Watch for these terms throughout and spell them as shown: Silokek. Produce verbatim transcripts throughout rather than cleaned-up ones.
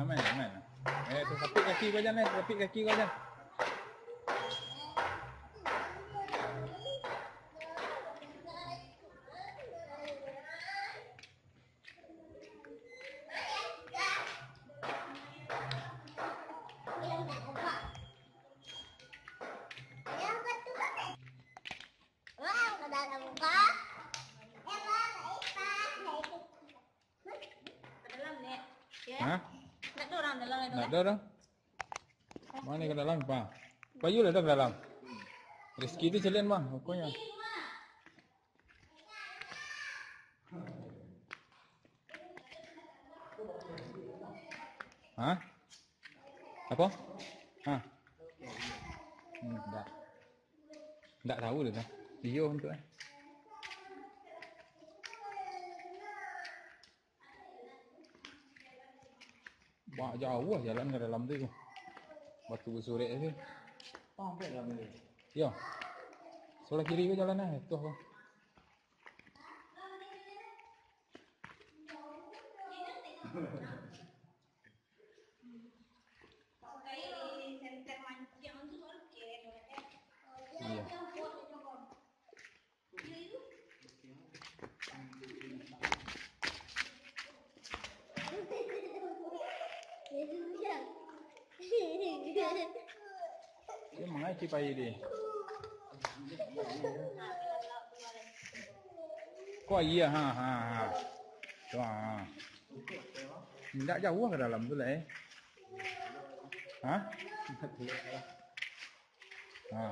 lah, main lah, main lah. Eh, tu kapit kaki kau jangan, eh. Kapit kaki kau jangan. Ha? Tak dorang dalam itu. Tak dorang. Mana ke dalam, Pak? Bayu dah dalam. Rezeki tu jalan, Bang, pokoknya. Ha? Apa? Ha. Hmm, dah. Tak tahu dah kan. Dia untuk eh. Wah, jauh lah jalan ke dalam tu. Batu bersurat tu. Sampai dalam tu. Ya. Sebelah kiri ke jalan lah. Itu apa? Iya. Dia mengaji bayi dia. Kau iya, ha ha ha. Tuh, ha. Tidak jauh ke dalam tu lah. Ha? Ha.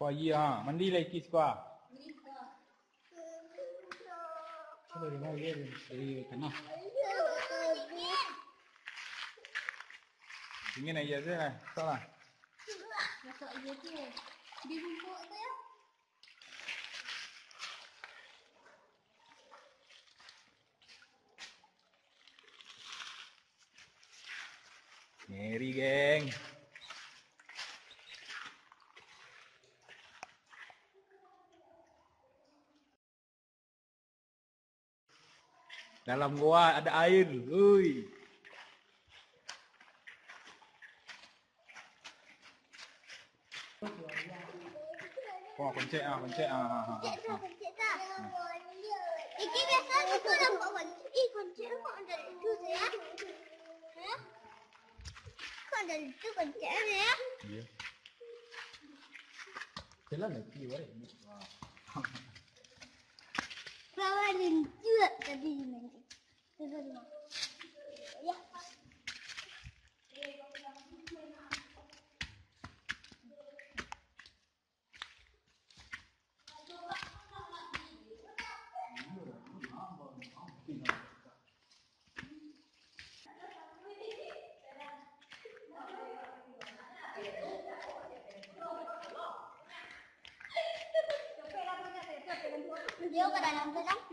Kau iya, ha. Mandi lagi sekolah. Sudah dimau dia dari tanah. Ingin aja tu lah, salah. Masuk aja tu, di bungkuk tu ya. Ngeri geng. Dalam gua ada air, ui. Wah, pencet ah, pencet ah. Pencet tu, pencet tak. Iki biasa aku nampak pencet. Ih, pencet kok ada lucu ya? Hah? Kok ada lucu pencet ya? Iya. Jalan lagi, weh. Bawa lucu tadi nanti. Terus lima. Ya.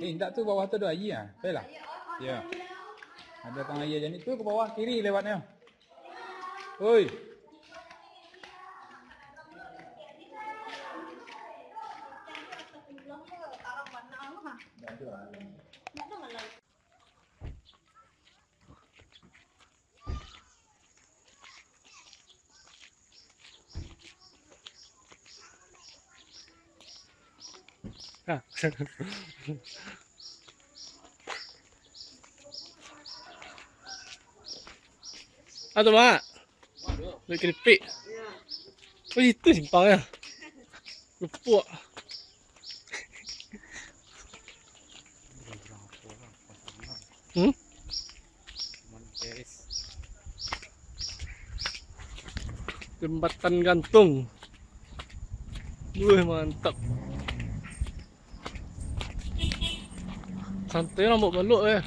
Eh, tak tu bawah tu ada air lah. Betul lah? Ya. Ada tangan air jenis tu ke bawah kiri lewatnya. Oi. Ah, ada mak. Ada keripik. Oh, itu simpang ya. Lepuk. Hmm? Jembatan gantung. Wih, mantap. Santai lah, mau balok eh.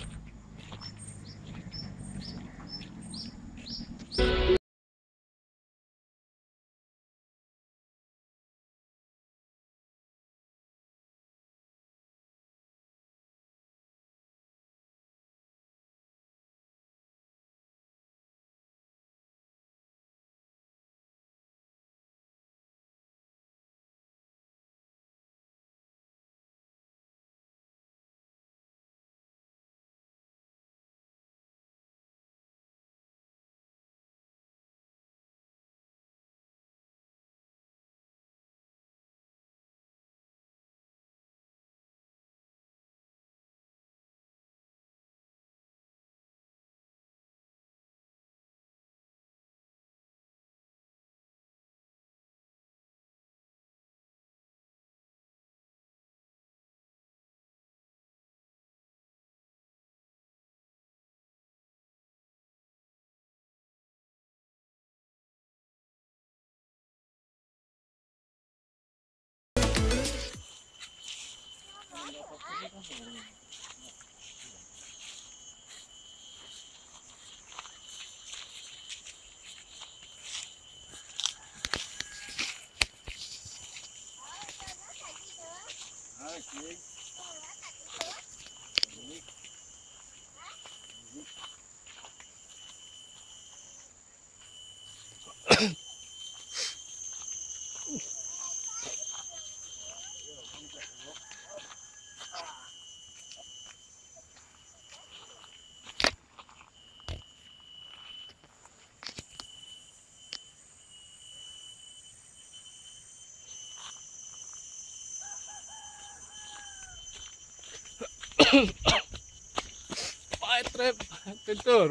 Pak trip tidur.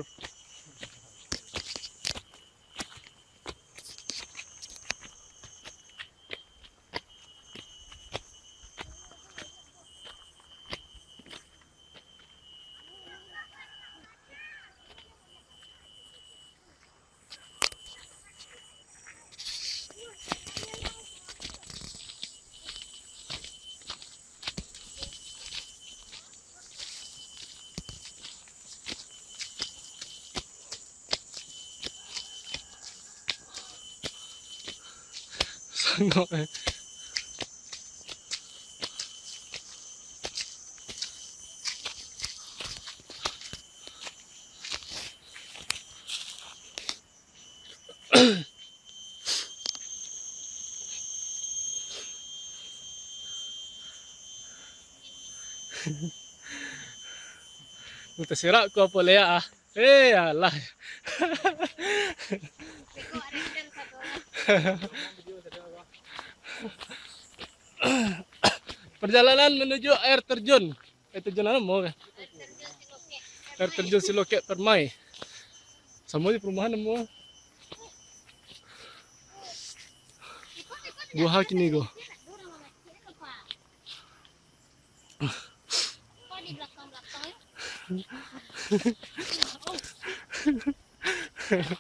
Enggak eh. Udah sirak kau boleh ya. Eh alah. Perjalanan menuju air terjun. Air terjun apa mau? Air terjun Silokek Permai. Sama di perumahan mau. Gua hak ini gua. Di belakang-belakang ya.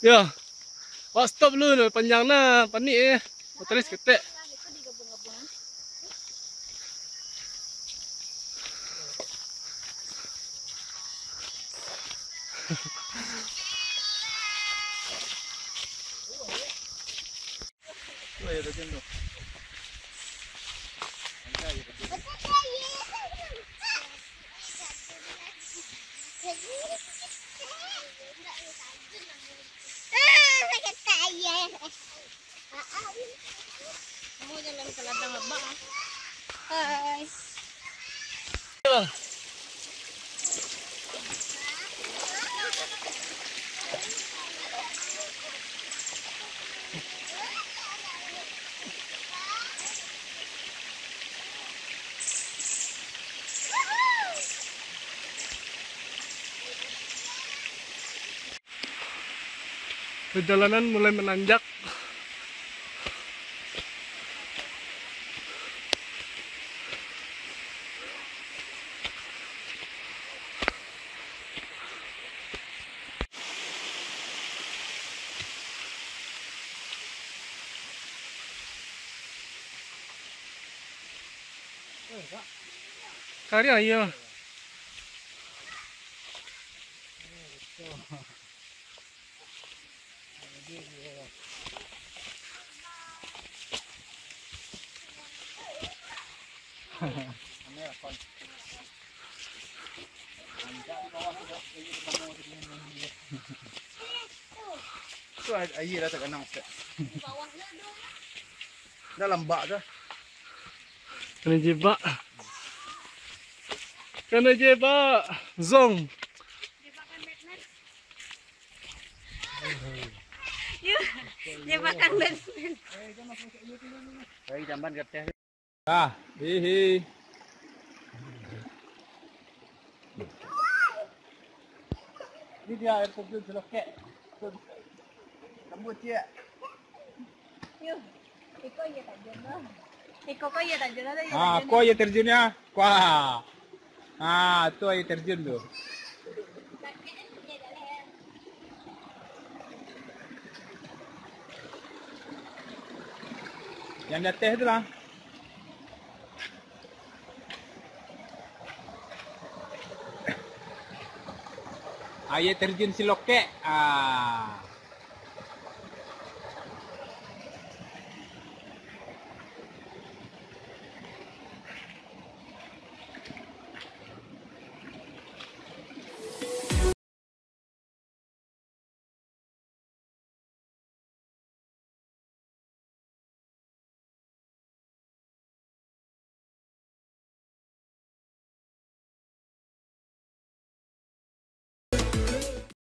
Ya, wah stop dulu panjang na panik eh, motoris ketek. Perjalanan mulai menanjak. Kari ayo. Itu air dah tak kenang sikit. Dah lembak dah. Kena jebak. Kena jebak. Zong. Jebakan Batman. Jebakan Batman. Saya jamban kertas. Ah, hihi. Ini dia air terjun Silokek. Kamu dia. Yo. Ah, kau aja terjunnya, kau. Ah, tu aja terjun tu. Yang jatuh tu lah. Air terjun Silokek. Ah.